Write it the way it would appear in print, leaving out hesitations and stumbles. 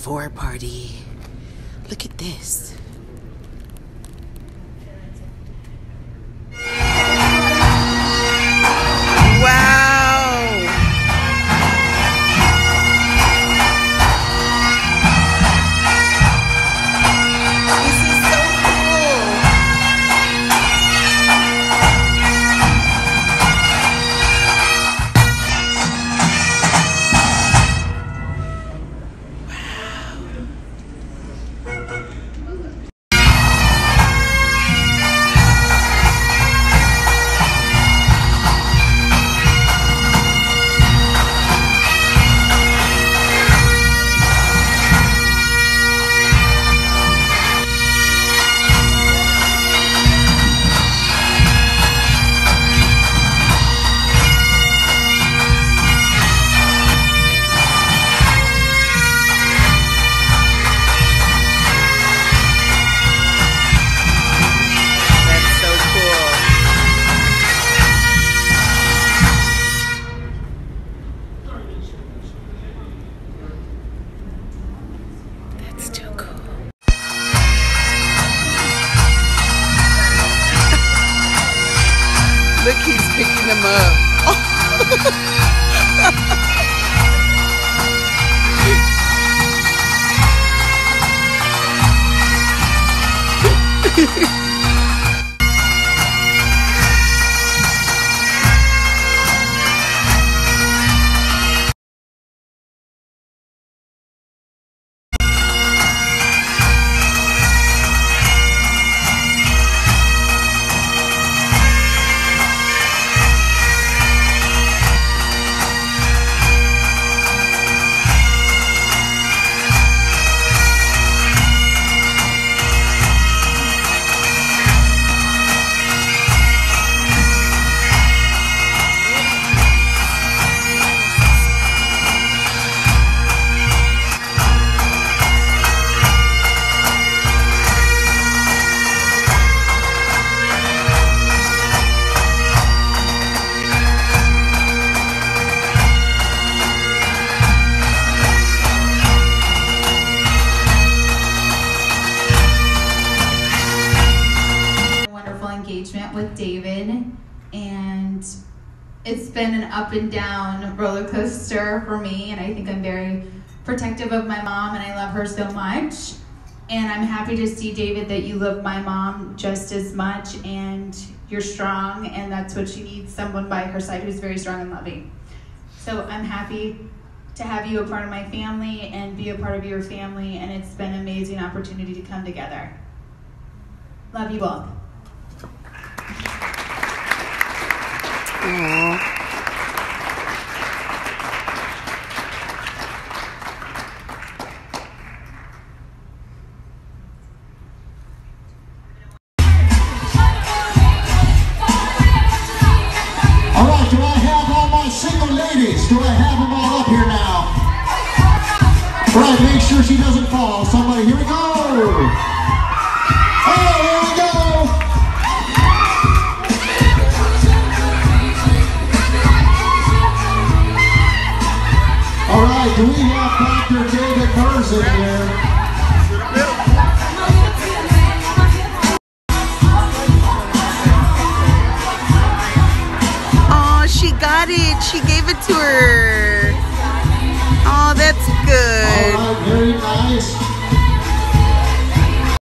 before party. Look at this. Look, he's picking them up. Oh. With David, and it's been an up and down roller coaster for me, and I think I'm very protective of my mom and I love her so much, and I'm happy to see, David, that you love my mom just as much and you're strong, and that's what she needs, someone by her side who's very strong and loving. So I'm happy to have you a part of my family and be a part of your family, and it's been an amazing opportunity to come together. Love you both. Aww. All right, do I have all my single ladies? Do I have them all up here now? All right, make sure she doesn't fall. Somebody, here we go. Oh, here we go. All right, do we have Dr. David Curz in here? Oh, she got it. She gave it to her. Oh, that's good.